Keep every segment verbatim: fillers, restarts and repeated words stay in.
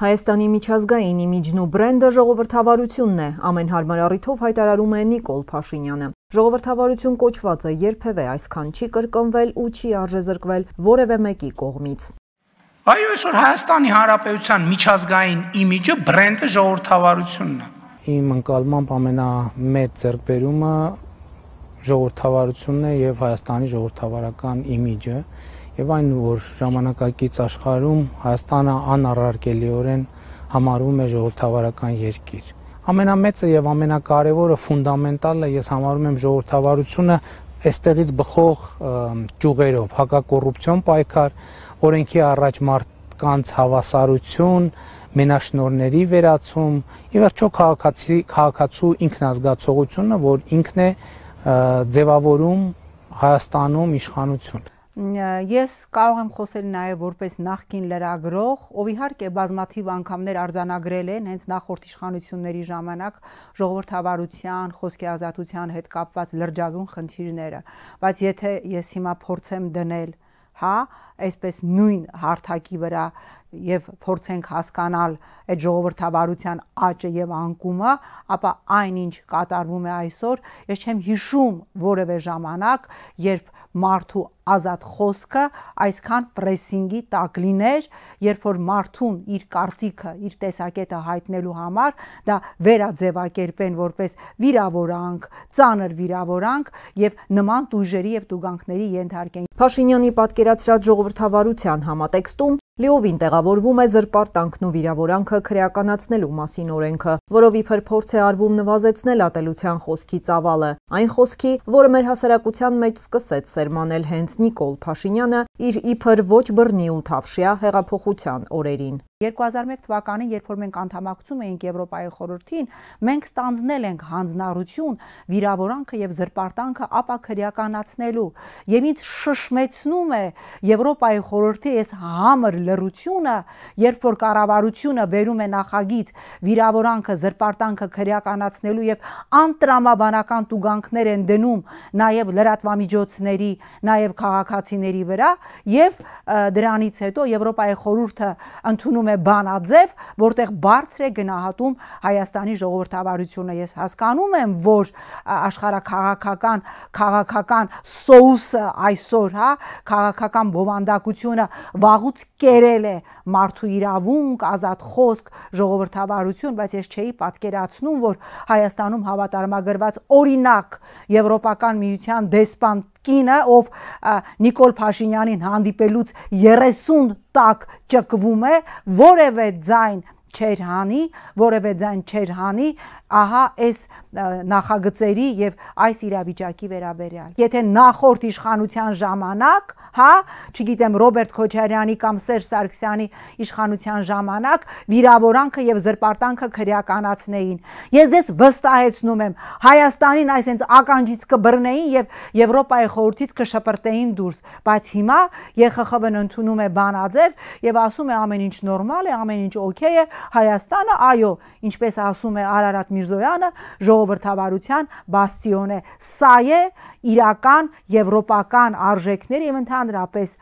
Հայաստանի միջազգային իմիջն ու բրենդը ժողովրդավարությունն է, ամեն հարմարառիթով հայտարարում է Նիկոլ Փաշինյանը։ Ժողովրդավարություն կոչված է երբևէ այսքան չի կրկնվել ու չի արժեզրկվել որևէ մեկի կողմից։ Այո, այսօր Հայաստանի Հանրապետության միջազգային իմիջը, բրենդը ժողովրդավարությունն է։ Իմ ընկալմամբ ամենամեծ ձեռքբերումը ժողովրդավարությունն է եւ Հայաստանի ժողովրդավարական իմիջը։ Եվ այն, որ ժամանակակից աշխարհում Հայաստանը անառարկելիորեն համարվում է ժողովրդավարական երկիր։ Ամենամեծը եւ ամենակարևորը, ֆունդամենտալը ես համարում եմ ժողովրդավարությունը այստեղից բխող ճյուղերով՝ հակակոռուպցիոն պայքար, օրենքի առաջ մարդկանց հավասարություն, մենաշնորհների վերացում եւ վերջո քաղաքացու ինքնազգացողությունը, որ ինքն է ձևավորում Հայաստանում իշխանություն։ Ես կարող եմ խոսել նաև որպես նախկին լրագրող, ով իհարկե բազմաթիվ անգամներ արձանագրել են հենց նախորդ իշխանությունների ժամանակ ժողովրդավարության, խոսքի ազատության հետ կապված լրջագույն խնդիրները, բայց եթե ես հիմա փորձեմ դնել, հա, այսպես նույն հարթակի վրա եւ փորձենք հասկանալ այդ ժողովրդավարության աճը եւ անկումը, ապա այնինչ կատարվում է այսօր, ես չեմ հիշում որևէ ժամանակ, երբ մարդու ազատ խոսքը այսքան պրեսինգի տակ լիներ, երբ որ մարդուն իր կարծիքը, իր տեսակետը հայտնելու համար, դա վերաձևակերպեն որպես վիրավորանք, ծանր վիրավորանք եւ նման տուժերի եւ տուգանքների ենթարկեն։ Փաշինյանի պատկերացրած ժողովրդավարության համատեքստում լիովին տեղավորվում է զրպարտանքն ու վիրավորանքը քրեականացնելու մասին օրենքը, որով իբր փորձ է արվում նվազեցնել ատելության խոսքի ծավալը, այն խոսքի, որը մեր հասարակության մեջ սկսեց սերմանել հենց Նիկոլ Փաշինյանը իր իբր ոչ բռնի ու թավշյա հեղափոխության օրերին։ երկու հազար ու մեկ թվականին, երբ որ մենք անդամակցում էինք Եվրոպայի խորհրդին, մենք ստանձնել ենք հանձնառություն, վիրավորանքը եւ զրպարտանքը ապաքրեականացնելու, եւ ինձ շշմեցնում է Եվրոպայի խորհրդի այս համր լռությունը, երբ որ կառավարությունը բերում է նախագիծ վիրավորանքը, զրպարտանքը քրեականացնելու եւ անտրամաբանական տուգանքներ են դնում նաեւ լրատվամիջոցների, նաեւ քաղաքացիների վրա, եւ դրանից հետո Եվրոպայի խորհուրդը ընդունում բանաձև, որտեղ բարձր է գնահատում Հայաստանի ժողովրդավարությունը։ Ես հասկանում եմ, որ աշխարհաքաղաքական քաղաքական սոուսը այսօր, հա, քաղաքական բովանդակությունը վաղուց կերել է մարդու իրավունք, ազատ խոսք, ժողովրդավարություն, բայց ես չէի պատկերացնում, որ Հայաստանում հավատարմագրված օրինակ Եվրոպական միության դեսպան կինը, ով Նիկոլ Փաշինյանին հանդիպելուց երեսուն տակ ճկվում է, որևէ ձայն չեր հանի, որևէ ձայն չեր հանի, ահա այս նախագծերի եւ այս իրավիճակի վերաբերյալ։ Եթե նախորդ իշխանության ժամանակ, հա, չգիտեմ Ռոբերտ Քոչարյանի կամ Սերժ Սարգսյանի իշխանության ժամանակ վիրավորանքը եւ զրպարտանքը քրեականացնեին, ես ձեզ վստահեցնում եմ, Հայաստանին այսենց ականջից կբռնեին եւ Եվրոպայի խորհրդից կշպրտեին դուրս, բայց հիմա Ե Խ Խ Վ-ն ընդունում է բանաձև եւ ասում է ամեն ինչ նորմալ է, ամեն ինչ օքեյ է, Հայաստանը, այո, ինչպես ասում է Արարատ Միրզոյանը, ժողովրդավարության բաստիոն է, սա է իրական եվրոպական արժեքներ եւ ընդհանրապես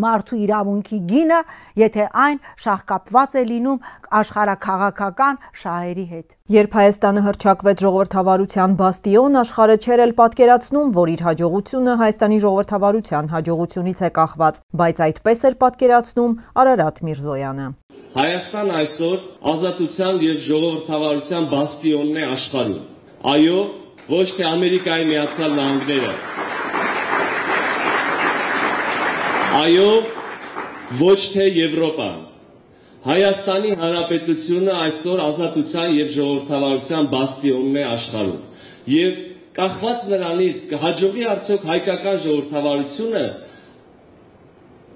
մարդու իրավունքի գինը, եթե այն շահկապված է լինում աշխարհաքաղաքական շահերի հետ։ Երբ Հայաստանը հռչակվեց ժողովրդավարության բաստիոն, աշխարհը չէր էլ պատկերացնում, որ իր հաջողությունը Հայաստանի ժողովրդավարության հաջողությունից է կախված, բայց այդպես էր պատկերացնում Արարատ Միրզոյանը։ Հայաստան այսօր ազատության և ժողովրդավարության բաստիոնն է աշխարհում, այո, ոչ թե Ամերիկայի Միացյալ Նահանգները, այո, ոչ թե Եվրոպան։ Հայաստանի Հանրապետությունը այսօր ազատության և ժողովրդավարության բաստիոնն է աշխարհում, և կախված նրանից կհաջողի արդյոք հայկական ժողովրդավարությունը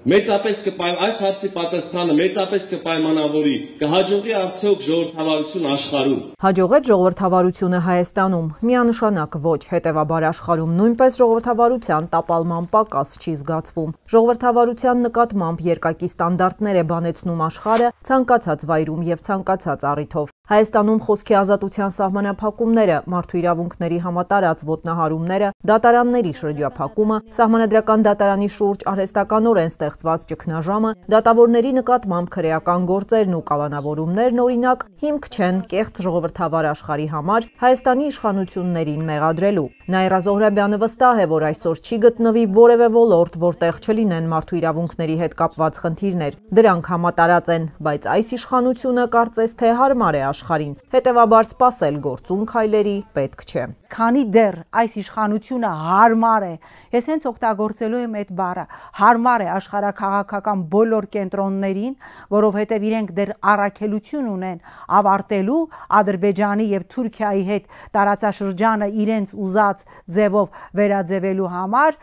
մեծապես կպայմ այս հարցի պատասխանը մեծապես կպայմանավորի, կհաջողի արդյոք ժողովրդավարություն աշխարհում։ Հաջողեց ժողովրդավարությունը Հայաստանում, միանշանակ ոչ, հետևաբար աշխարհում նույնպես ժողովրդավարության տապալման պակաս չի զգացվում։ Ժողովրդավարության նկատմամբ երկակի ստանդարտներ է բանեցնում աշխարհը ցանկացած վայրում եւ ցանկացած առիթով։ Հայաստանում խոսքի ազատության սահմանափակումները, մարդու իրավունքների համատարած ոտնահարումները, դատարանների շրջափակումը, սահմանադրական դատարանի շուրջ արհեստականորեն ստեղծված ճգնաժամը, դատավորների նկատմամբ քրեական գործերն ու կալանավորումներն օրինակ հիմք չեն կեղծ ժողովրդավար աշխարհի համար Հայաստանի իշխանություններին մեղադրելու։ Նաիրա Զոհրաբյանը վստահ է, որ այսօր չի գտնվի որևէ ոլորտ, որտեղ չլինեն մարդու իրավունքների հետ կապված խնդիրներ։ Դրանք համատարած են, բայց այս իշխանությունը կարծես թե հարմար է աշխարհին, հետևաբար սպասել գործուն քայլերի պետք չէ։ Քանի դեռ այս իշխանությունը հարմար է, ես հենց օգտագործելու եմ այդ բառը, հարմար է աշխարհակաղակական բոլոր կենտրոններին, որովհետև իրենք դեռ առաքելություն ունեն ավարտելու Ադրբեջանի եւ Թուրքիայի հետ տարածաշրջանը իրենց ուզած ձևով վերաձևելու համար,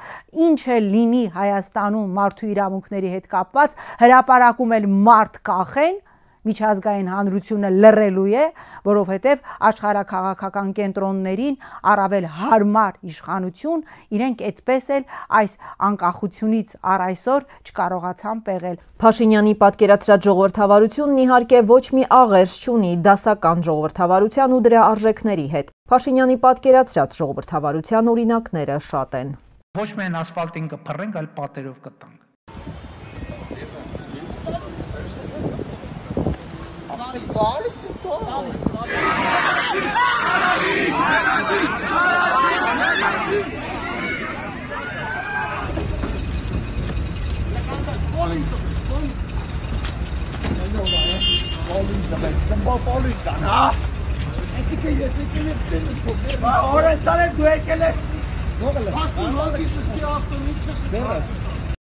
ինչ էլ լինի Հայաստանում մարդու իրավունքների հետ կապված, հրապարակում էլ մարդ կախեն, միջազգային հանրությունը լռելու է, որովհետև աշխարհակաղակական կենտրոններին առավել հարմար իշխանություն իրենք այդպես էլ այս անկախությունից առ այսօր չկարողացան պեղել։ Փաշինյանի պատկերացրած ժողովրդավարությունն իհարկե ոչ մի աղերս չունի դասական ժողովրդավարության ու դրա արժեքների հետ։ Փաշինյանի պատկերացրած ժողովրդավարության օրինակները շատ են։ Ոչ միայն ասֆալտին կփռենք, այլ պատերով կտանք։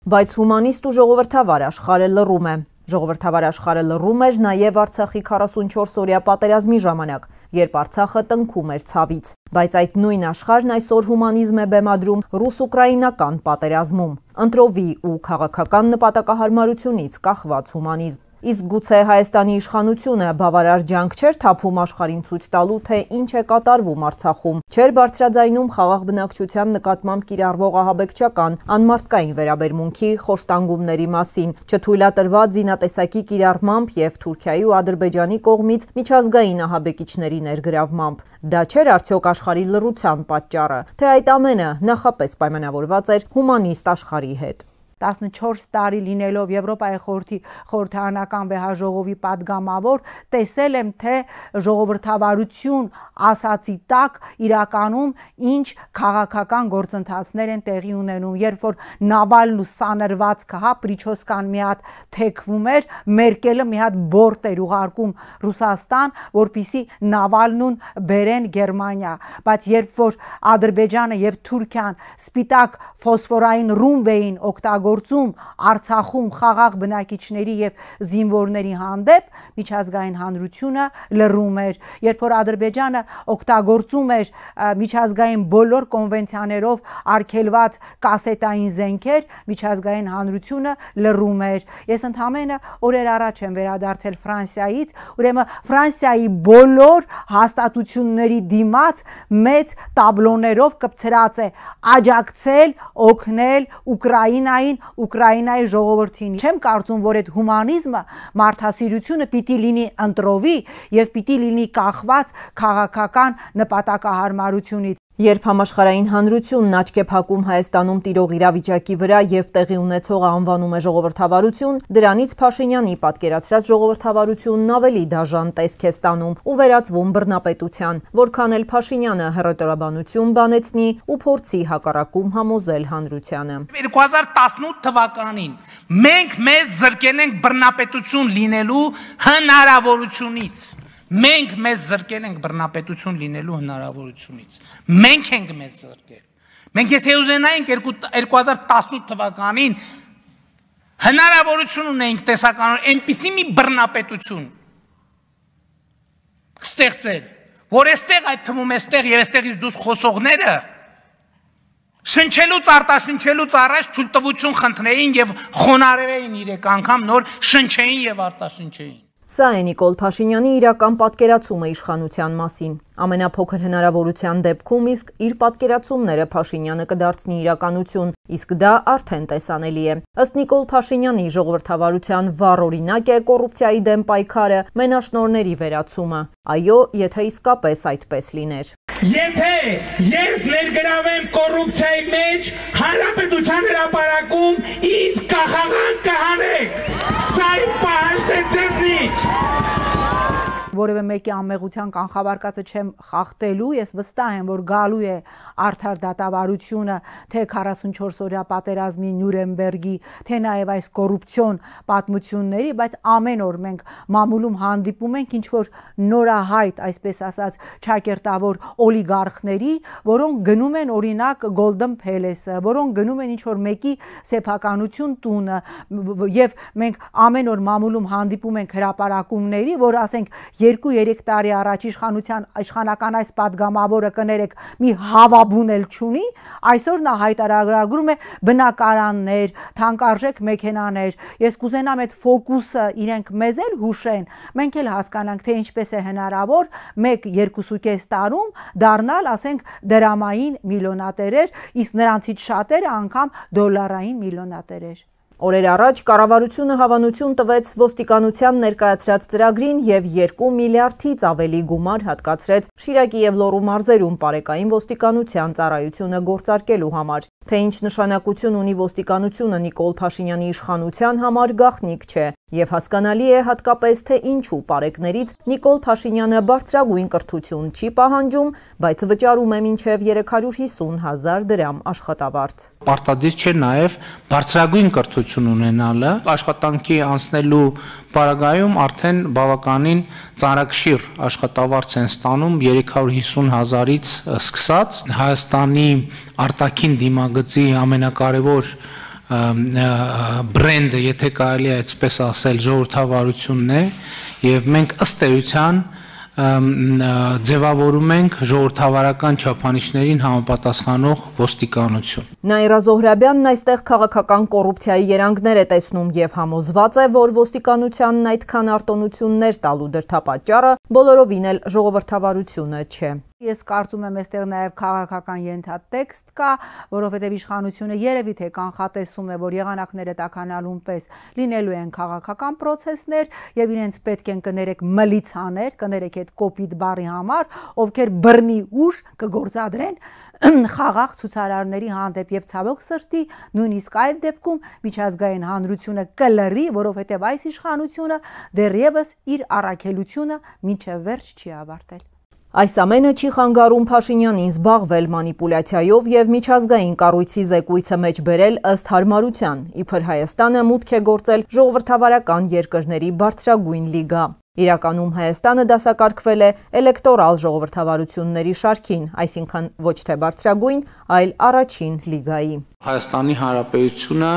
Բայց հումանիստ ու ժողովրդավար աշխարհը լռում է։ Ժողովրդավար աշխարհը լռում էր նաև Արցախի քառասունչորս օրյա պատերազմի ժամանակ, երբ Արցախը տնքում էր ցավից, բայց այդ նույն աշխարհն այսօր հումանիզմ է բեմադրում ռուս-ուկրաինական պատերազմում, ընտրովի ու քաղաքական նպատակահարմարությունից կախված հումանիզմ։ Իսկ գուցե Հայաստանի իշխանությունը բավարար ջանք չէր թափում աշխարհին ցույց տալու, թե ինչ է կատարվում Արցախում, չէր բարձրաձայնում խաղաղ բնակչության նկատմամբ կիրառվող ահաբեկչական, անմարդկային վերաբերմունքի խոշտանգումների մասին, չթույլատրված զինատեսակի կիրառմամբ և Թուրքիայի ու Ադրբեջանի կողմից միջազգային ահաբեկիչների ներգրավմամբ։ Դա չէր արդյոք աշխարհի լռության պատճառը, թե այդ ամենը նախապես պայմանավորված էր հումանիստ աշխարհի հետ։ տասնչորս տարի լինելով Եվրոպայի խորհրդի խորհրդանական վեհաժողովի պատգամավոր, տեսել եմ, թե ժողովրդավարություն ասացի տակ իրականում ինչ քաղաքական գործընթացներ են տեղի ունենում, երբ որ Նավալն ու սանրվածքը, հա, Պրիչոսկան մի հատ թեքվում էր, Մերկելը մի հատ բորտ էր ուղարկում Ռուսաստան, որպիսի Նավալնուն բերեն Գերմանիա, բայց երբ որ Ադրբեջանը եւ Թուրքիան սպիտակ ֆոսֆորային ռումբ էին օգտագործում գործում Արցախում խաղաղ բնակիչների եւ զինվորների հանդեպ միջազգային հանրությունը լռում էր, երբ որ Ադրբեջանը օգտագործում էր միջազգային բոլոր կոնվենցիաներով արգելված կասետային զենքեր, միջազգային հանրությունը լռում էր։ Ես ընդհանրապես օրեր առաջ եմ վերադարձել Ֆրանսիայից, ուրեմն Ֆրանսիայի բոլոր հաստատությունների դիմաց մեծ տաբլոներով կպցրած է աջակցել, օգնել Ուկրաինայի Ուկրաինայի ժողովրդին։ Չեմ կարծում, որ այդ հումանիզմը, մարդասիրությունը պիտի լինի ընտրովի եւ պիտի լինի կախված քաղաքական նպատակահարմարությունից։ Երբ համաշխարհային հանրությունն աչք է փակում Հայաստանում տիրող իրավիճակի վրա եւ տեղի ունեցողը անվանում է ժողովրդավարություն, դրանից Փաշինյանի պատկերացրած ժողովրդավարությունն ավելի դաժան տեսք է ստանում ու վերածվում բռնապետության, որքան էլ Փաշինյանը հռետորաբանություն բանեցնի ու փորձի հակառակում համոզել հանրությանը։ երկու հազար տասնութ թվականին մենք մեզ զրկել ենք բռնապետություն լինելու հնարավորությունից։ Մենք մեզ զրկել ենք բռնապետություն լինելու հնարավորությունից։ Մենք ենք մեզ զրկել։ Մենք եթե ուզենայինք երկու հազար տասնութ թվականին հնարավորություն ունենք տեսականորեն այնպիսի մի բռնապետություն ստեղծել, որ այստեղ այդ թվում այստեղ եւ այստեղից դուրս խոսողները շնչելուց արտաշնչելուց առաջ ցույց տվություն խնդրեին եւ խոնարհվեին իրենք անգամ նոր շնչեին եւ արտաշնչեին։ Սա է Նիկոլ Փաշինյանի իրական պատկերացումը իշխանության մասին։ Ամենափոքր հնարավորության դեպքում իսկ իր պատկերացումները Փաշինյանը կդարձնի իրականություն, իսկ դա արդեն տեսանելի է։ Ըստ Նիկոլ Փաշինյանի ժողովրդավարության վառ օրինակ է կոռուպցիայի դեմ պայքարը, մենաշնորհների վերացումը։ Այո, եթե իսկապես այդպես լիներ։ Եթե ես ներգրավեմ կոռուպցիայի մեջ, հանրապետության հրապարակում ինձ կախաղան կհանեք։ Սա իմ պահանջն է ձեզնից։ Որևէ մեկի անմեղության կանխավարկածը չեմ խախտելու, ես վստահ եմ, որ գալու է արդար դատավարությունը, թե քառասունչորս օրյա պատերազմի Նյուրնբերգի, թե նաև այս կոռուպցիոն պատմությունների, բայց ամեն օր մենք մամուլում հանդիպում ենք ինչ-որ նորահայտ, այսպես ասած, ճակերտավոր օլիգարխների, որոնք գնում են օրինակ Golden Palace-ը, որոնք գնում են ինչ-որ մեկի սեփականություն տունը, եւ մենք ամեն օր մամուլում հանդիպում ենք հրապարակումների, որ ասենք երկու-երեք տարի առաջ իշխանության իշխանական այս պատգամավորը կներեք մի հավաբուն էլ չունի, այսօր նա հայտարարում է բնակարաններ, թանկարժեք մեքենաներ։ Ես կուզենամ այդ ֆոկուսը իրենք մեզ էլ հուշեն, մենք էլ հասկանանք, թե ինչպես է հնարավոր մեկ-երկուսուկես տարում դառնալ, ասենք, դրամային միլիոնատերեր, իսկ նրանցից շատերը անգամ դոլարային միլիոնատերեր։ Օրեր առաջ կառավարությունը հավանություն տվեց ոստիկանության ներկայացրած ծրագրին եւ երկու միլիարդից ավելի գումար հատկացրեց Շիրակի եւ Լոռու մարզերում բարեկային ոստիկանության ծառայությունը գործարկելու համար։ Թե ինչ նշանակություն ունի ոստիկանությունը Նիկոլ Փաշինյանի իշխանության համար գաղտնիք չէ եւ հասկանալի է հատկապես թե ինչու բարեկներից Նիկոլ Փաշինյանը բարձրագույն կրթություն չի պահանջում, բայց վճարում է մինչեւ երեք հարյուր հիսուն հազար դրամ աշխատավարձ։ Պարտադիր չէ նաեւ բարձրագույն կրթություն ունենալը, աշխատանքի անցնելու պարագայում արդեն բավականին ծանրակշիռ աշխատավարձ են ստանում երեք հարյուր հիսուն հազարից սկսած։ Հայաստանի արտաքին դիմագծի ամենակարևոր բրենդը, եթե կարելի է այսպես ասել, ժողովրդավարությունն է, եւ մենք ըստ էության ձևավորում ենք ժողովրդավարական չափանիշներին համապատասխանող ոստիկանություն։ Նաիրա Զոհրաբյանն այստեղ քաղաքական կոռուպցիայի երանգներ է տեսնում եւ համոզված է, որ ոստիկանությանն այդքան արտոնություններ տալու դրդապատճառը բոլորովին էլ ժողովրդավարությունը չէ։ Ես կարծում եմ, այստեղ նաև քաղաքական ենթատեքստ կա, որովհետև իշխանությունը երևի թե կանխատեսում է, որ եղանակները տաքանալուն պես լինելու են քաղաքական պրոցեսներ եւ իրենց պետք են կներեք մլիցաներ, կներեք այդ կոպիտ բառի համար, ովքեր բռնի ուժ կգործադրեն խաղաղ ցուցարարների հանդեպ եւ ցավոք սրտի նույնիսկ այդ դեպքում միջազգային հանրությունը կլրի, որովհետև այս իշխանությունը դեռևս իր առաքելությունը մինչեւ վերջ չի ավարտել։ Այս ամենը չի խանգարում Փաշինյանին զբաղվել մանիպուլյացիայով եւ միջազգային կառույցի զեկույցը մեջ բերել ըստ հարմարության, իբր Հայաստանը մուտք է գործել ժողովրդավարական երկրների բարձրագույն լիգա։ Իրականում Հայաստանը դասակարգվել է էլեկտորալ ժողովրդավարությունների շարքին, այսինքն ոչ թե բարձրագույն, այլ առաջին լիգայի։ Հայաստանի Հանրապետությունը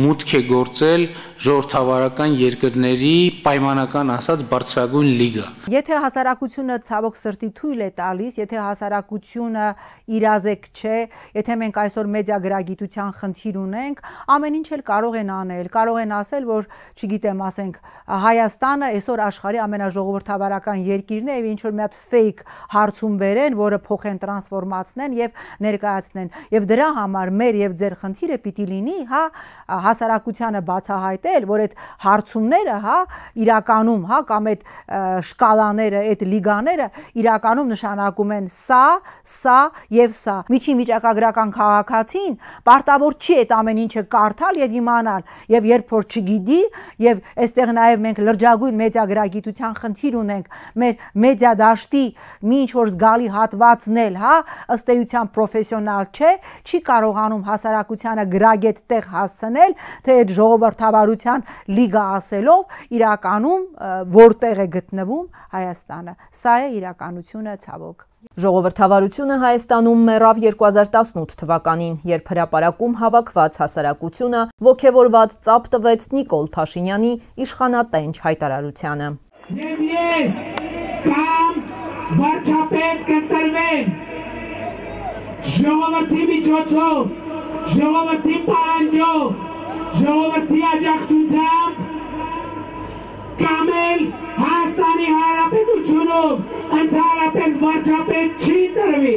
մուտք է գործել ժողովրդավարական երկրների պայմանական ասած բարձրագույն լիգա։ Եթե հասարակությունը ցավոք սրտի թույլ է տալիս, եթե հասարակությունը իրազեկ չէ, եթե մենք այսօր մեդիա գրագիտության խնդիր ունենք, ամեն ինչ էլ կարող են անել, կարող են ասել, որ չգիտեմ, ասենք Հայաստանը այսօր աշխարհի ամենաժողովրդավարական երկիրն է եւ ինչ որ մի հատ fake հարցում բերեն, որը փոխեն տրանսֆորմացնեն եւ ներկայացնեն։ Եվ դրա համար մեր եւ ձեր խնդիրը պիտի լինի, հա, հասարակությանը բացահայտել, որ այդ հարցումները, հա, իրականում, հա, կամ այդ շկալաները, այդ լիգաները իրականում նշանակում են սա, սա եւ սա։ Միջին վիճակագրական քաղաքացին պարտավոր չի այդ ամեն ինչը կարդալ եւ իմանալ, եւ երբ որ չգիտի, եւ այստեղ նաեւ մենք լրջագույն մեդիա գրագիտության խնդիր ունենք, մեր մեդիա դաշտի մի ինչ որ զգալի հատվածն էլ, հա, ըստ էության պրոֆեսիոնալ չէ, չի կարողանում հասարակությանը գրագետ տեղ հասցնել, թե այդ ժողովրդավարության լիգա ասելով, իրականում որտեղ է գտնվում Հայաստանը։ Սա է իրականությունը, ցավոք։ Ժողովրդավարությունը Հայաստանում մեռավ երկու հազար տասնութ թվականին, երբ հրապարակում հավաքված հասարակությունը ոգևորված ծափ տվեց Նիկոլ Փաշինյանի իշխանատենչ հայտարարությանը։ Եվ ես կամ վարչապետ կընտրվեմ ժողովրդի միջոցով, ժողովրդի պահանջով, ժողովրդի աջակցությամբ Kamel, Hayastan hara pe tu chunov, andhara pe varcha pe chhitarvi.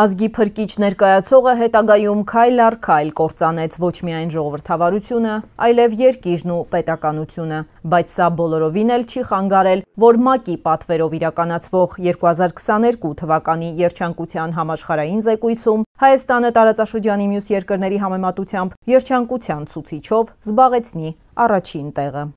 Ազգի փրկիչ ներկայացողը հետագայում քայլ առ քայլ կործանեց ոչ միայն ժողովրդավարությունը, այլև երկիրն ու պետականությունը, բայց սա բոլորովին էլ չի խանգարել, որ ՄԱԿ-ի պատվերով իրականացվող երկու հազար քսաներկու թվականի երջանկության համաշխարհային զեկույցում Հայաստանը տարածաշրջանի մյուս երկրների համեմատությամբ երջանկության ցուցիչով զբաղեցնի առաջին տեղը։